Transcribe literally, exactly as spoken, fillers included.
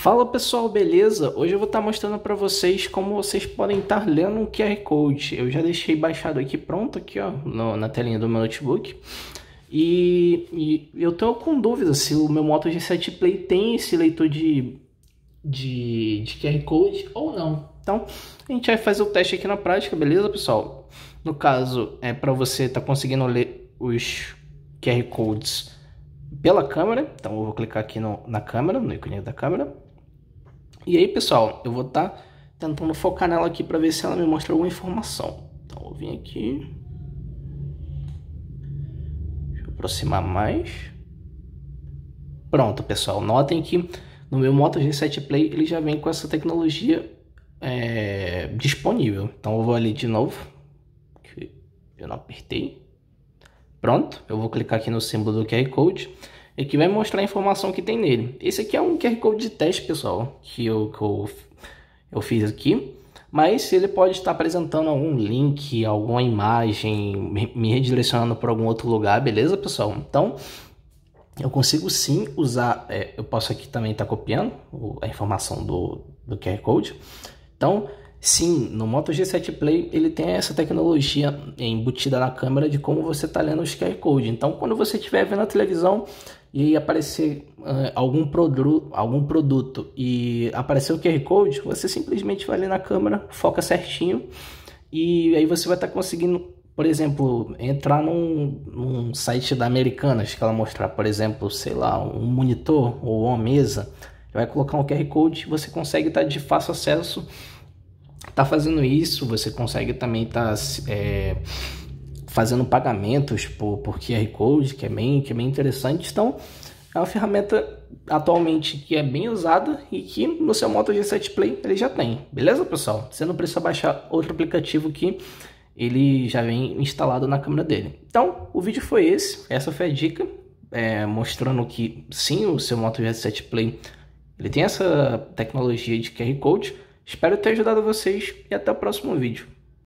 Fala pessoal, beleza? Hoje eu vou estar mostrando para vocês como vocês podem estar lendo um Q R Code. Eu já deixei baixado aqui pronto, aqui ó, no, na telinha do meu notebook. E, e eu estou com dúvida se o meu Moto G sete Play tem esse leitor de, de, de Q R Code ou não. Então a gente vai fazer o teste aqui na prática, beleza pessoal? No caso, é para você estar conseguindo ler os Q R Codes pela câmera. Então eu vou clicar aqui no, na câmera, no ícone da câmera. E aí pessoal, eu vou estar tá tentando focar nela aqui para ver se ela me mostra alguma informação. Então eu vim aqui, deixa eu aproximar mais. Pronto pessoal, notem que no meu Moto G sete Play ele já vem com essa tecnologia é, disponível. Então eu vou ali de novo, que eu não apertei. Pronto, eu vou clicar aqui no símbolo do Q R Code. E que vai mostrar a informação que tem nele. Esse aqui é um Q R Code de teste, pessoal, que eu, que eu, eu fiz aqui. Mas ele pode estar apresentando algum link, alguma imagem, me redirecionando para algum outro lugar, beleza, pessoal? Então, eu consigo sim usar... É, eu posso aqui também estar copiando a informação do, do Q R Code. Então, sim, no Moto G sete Play ele tem essa tecnologia embutida na câmera de como você está lendo os Q R Code. Então, quando você estiver vendo a televisão... e aparecer uh, algum, produ algum produto e aparecer o Q R Code, você simplesmente vai ali na câmera, foca certinho e aí você vai estar tá conseguindo, por exemplo, entrar num, num site da Americanas que ela mostrar, por exemplo, sei lá, um monitor ou uma mesa, vai colocar um Q R Code, você consegue estar tá de fácil acesso, tá fazendo isso, você consegue também estar... Tá, é... fazendo pagamentos por, por Q R Code, que é bem, que é bem interessante. Então, é uma ferramenta atualmente que é bem usada e que no seu Moto G sete Play ele já tem. Beleza, pessoal? Você não precisa baixar outro aplicativo que ele já vem instalado na câmera dele. Então, o vídeo foi esse. Essa foi a dica, é, mostrando que sim, o seu Moto G sete Play ele tem essa tecnologia de Q R Code. Espero ter ajudado vocês e até o próximo vídeo.